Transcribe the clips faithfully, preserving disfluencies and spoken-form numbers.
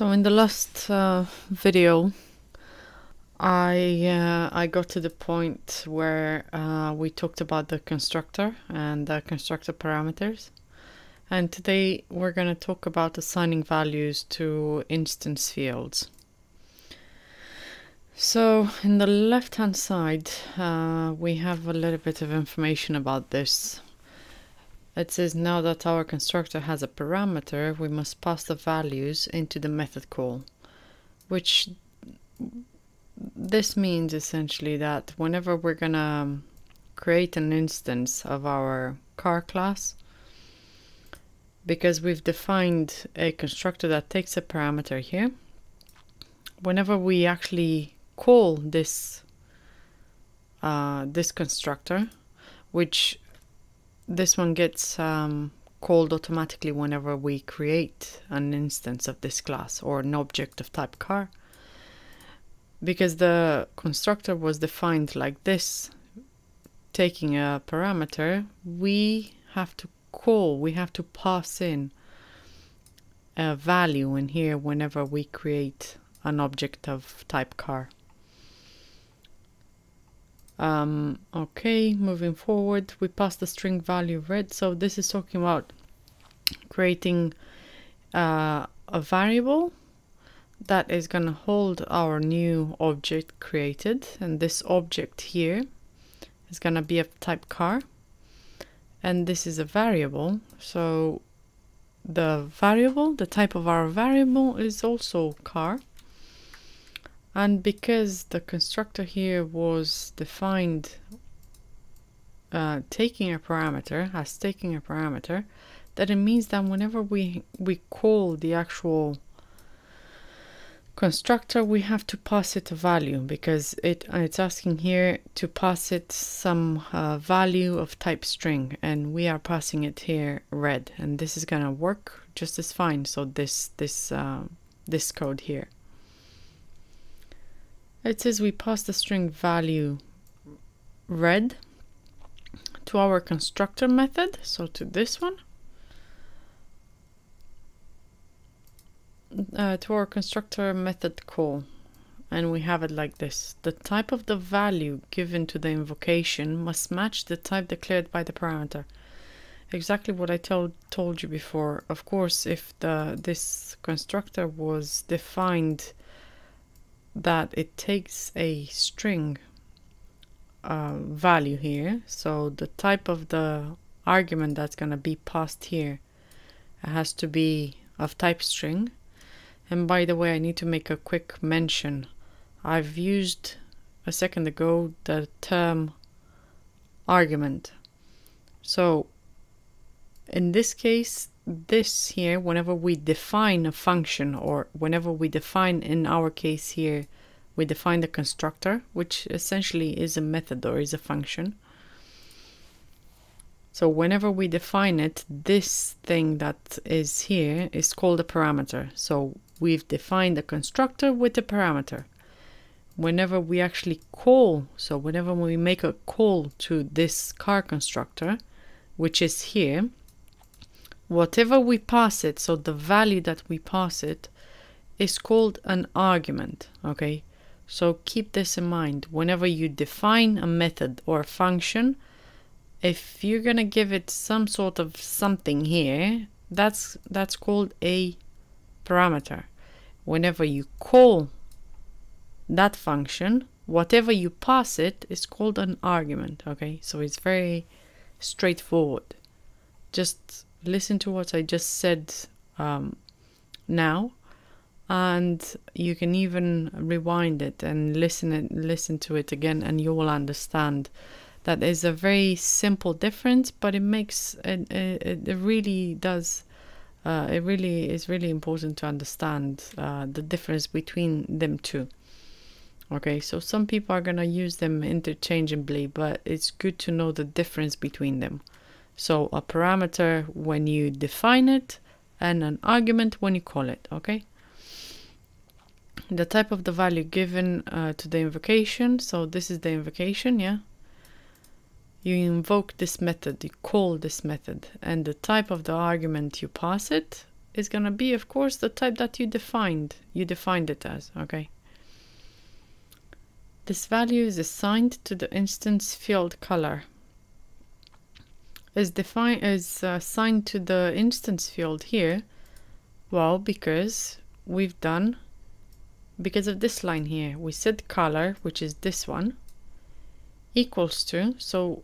So in the last uh, video, I uh, I got to the point where uh, we talked about the constructor and the constructor parameters, and today we're going to talk about assigning values to instance fields. So in the left hand side, uh, we have a little bit of information about this. It says now that our constructor has a parameter, we must pass the values into the method call, which this means essentially that whenever we're gonna create an instance of our car class, because we've defined a constructor that takes a parameter here, whenever we actually call this uh, this constructor, which this one gets um, called automatically whenever we create an instance of this class or an object of type car, because the constructor was defined like this, taking a parameter, we have to call, we have to pass in a value in here whenever we create an object of type car. Um, okay, moving forward, we pass the string value red. So this is talking about creating uh, a variable that is going to hold our new object created, and this object here is going to be of type car, and this is a variable. So the variable, the type of our variable is also car. And because the constructor here was defined uh, taking a parameter, as taking a parameter, that it means that whenever we, we call the actual constructor, we have to pass it a value, because it it's asking here to pass it some uh, value of type string, and we are passing it here red, and this is gonna work just as fine. So this, this, uh, this code here. It says we pass the string value red to our constructor method, so to this one, uh, to our constructor method call, and we have it like this. The type of the value given to the invocation must match the type declared by the parameter. Exactly what I told told you before. Of course, if the this constructor was defined that it takes a string uh, value here, so the type of the argument that's going to be passed here has to be of type string. And by the way, I need to make a quick mention. I've used a second ago the term argument. So in this case, this here, whenever we define a function, or whenever we define, in our case here, we define the constructor, which essentially is a method or is a function. So whenever we define it, this thing that is here is called a parameter. So we've defined a constructor with a parameter. Whenever we actually call, so whenever we make a call to this car constructor, which is here, whatever we pass it, so the value that we pass it is called an argument, okay? So keep this in mind. Whenever you define a method or a function, if you're gonna give it some sort of something here, that's, that's called a parameter. Whenever you call that function, whatever you pass it is called an argument, okay? So it's very straightforward. Just listen to what I just said um, now, and you can even rewind it and listen and listen to it again, and you will understand that is a very simple difference, but it makes it, it, it really does uh, it really is really important to understand uh, the difference between them two. Okay, so some people are gonna use them interchangeably, but it's good to know the difference between them. So a parameter when you define it, and an argument when you call it, okay? The type of the value given uh, to the invocation, so this is the invocation, yeah? You invoke this method, you call this method, and the type of the argument you pass it is going to be, of course, the type that you defined. You defined it as, okay? This value is assigned to the instance field color. Is defined is assigned to the instance field here. Well, because we've done, because of this line here, we said color, which is this one, equals to, so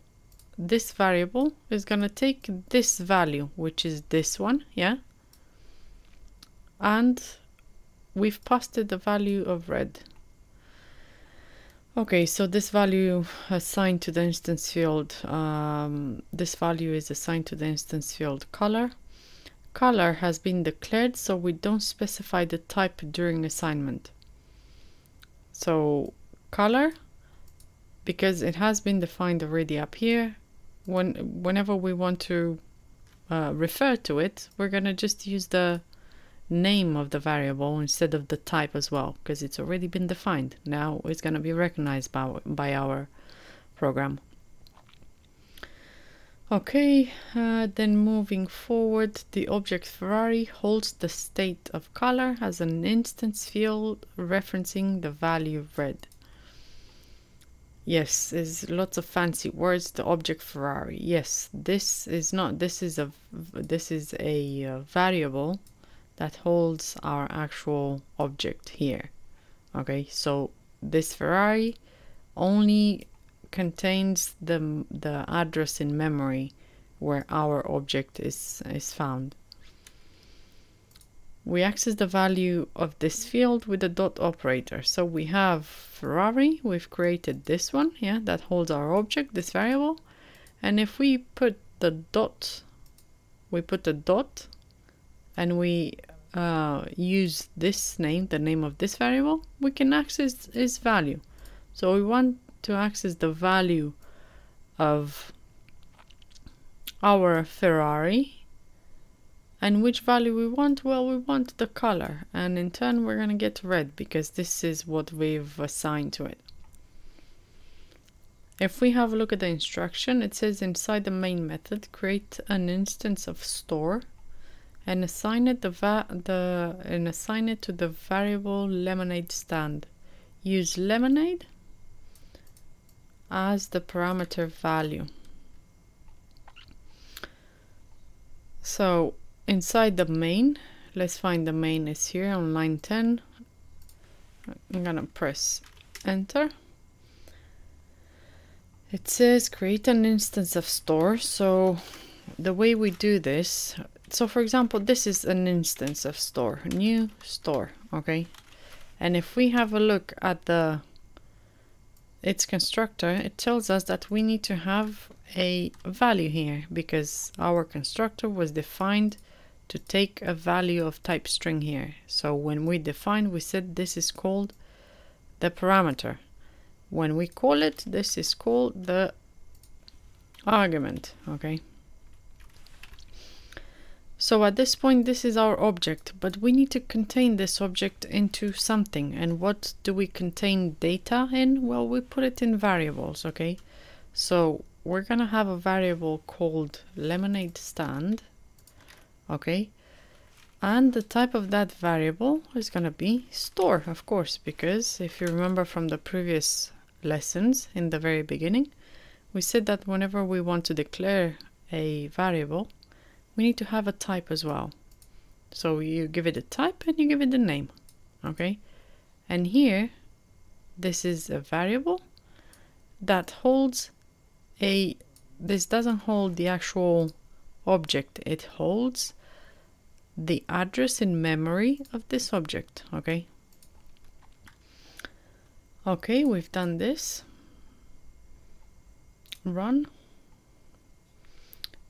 this variable is going to take this value, which is this one, yeah? And we've passed it the value of red. Okay, so this value assigned to the instance field, um, this value is assigned to the instance field color. Color has been declared, so we don't specify the type during assignment. So color, because it has been defined already up here, when whenever we want to uh, refer to it, we're gonna just use the name of the variable instead of the type as well, because it's already been defined. Now it's going to be recognized by, by our program. Okay, uh, then moving forward, the object Ferrari holds the state of color as an instance field referencing the value red. Yes, there's lots of fancy words. The object Ferrari. Yes, this is not. This is a. This is a uh, variable that holds our actual object here. Okay, so this Ferrari only contains the, the address in memory where our object is, is found. We access the value of this field with the dot operator. So we have Ferrari, we've created this one, yeah, that holds our object, this variable. And if we put the dot, we put the dot, and we uh, use this name, the name of this variable, we can access its value. So we want to access the value of our Ferrari. And which value we want? Well, we want the color. And in turn, we're gonna get red because this is what we've assigned to it. If we have a look at the instruction, it says inside the main method, create an instance of store and assign it the va the and assign it to the variable lemonade stand. Use lemonade as the parameter value. So inside the main, let's find the main is here on line ten. I'm gonna press enter. It says create an instance of store. So the way we do this, so for example, this is an instance of store, new store, okay? And if we have a look at the its constructor, it tells us that we need to have a value here because our constructor was defined to take a value of type string here. So when we define, we said this is called the parameter. When we call it, this is called the argument, okay? So at this point, this is our object, but we need to contain this object into something. And what do we contain data in? Well, we put it in variables, okay? So we're gonna have a variable called lemonade stand, okay? And the type of that variable is gonna be store, of course, because if you remember from the previous lessons in the very beginning, we said that whenever we want to declare a variable, we need to have a type as well. So you give it a type and you give it a name, okay? And here, this is a variable that holds a, this doesn't hold the actual object, it holds the address in memory of this object, okay? Okay, we've done this. Run.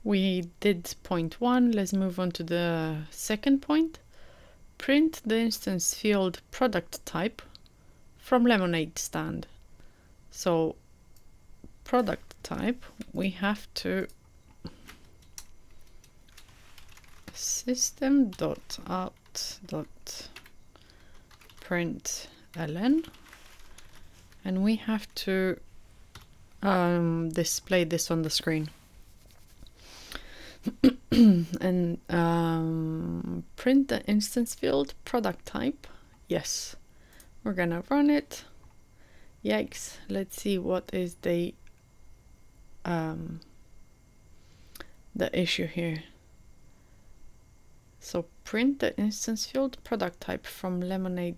We did point one, let's move on to the second point. Print the instance field product type from lemonade stand. So product type, we have to system dot out dot println, and we have to um, display this on the screen. and um, print the instance field product type. Yes, we're gonna run it. Yikes, let's see what is the um, the issue here. So print the instance field product type from Lemonade